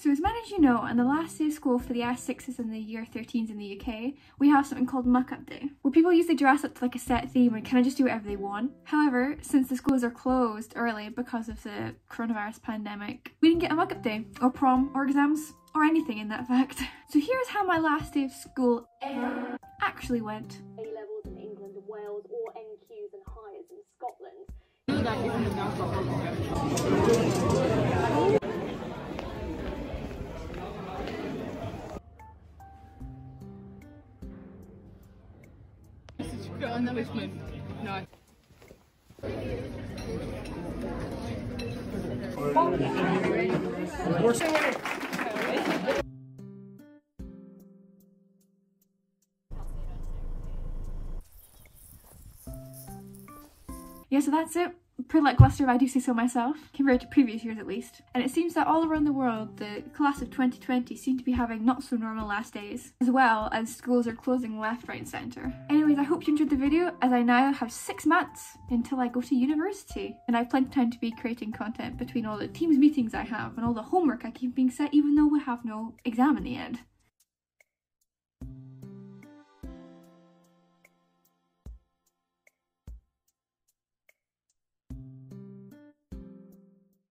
So as many as you know, on the last day of school for the year 6s and the year 13s in the UK, we have something called muck-up day, where people usually dress up to like a set theme and kind of just do whatever they want. However, since the schools are closed early because of the coronavirus pandemic, we didn't get a muck-up day, or prom, or exams, or anything in that fact. So here's how my last day of school ever actually went. A-levels in England and Wales, or NQs and highs in Scotland. On the Richmond. No. Yeah, so that's it. Pretty lackluster if I do say so myself, compared to previous years at least. And it seems that all around the world, the class of 2020 seem to be having not so normal last days, as well as schools are closing left, right and centre. Anyways, I hope you enjoyed the video, as I now have 6 months until I go to university. And I have plenty of time to be creating content between all the Teams meetings I have and all the homework I keep being set, even though we have no exam in the end.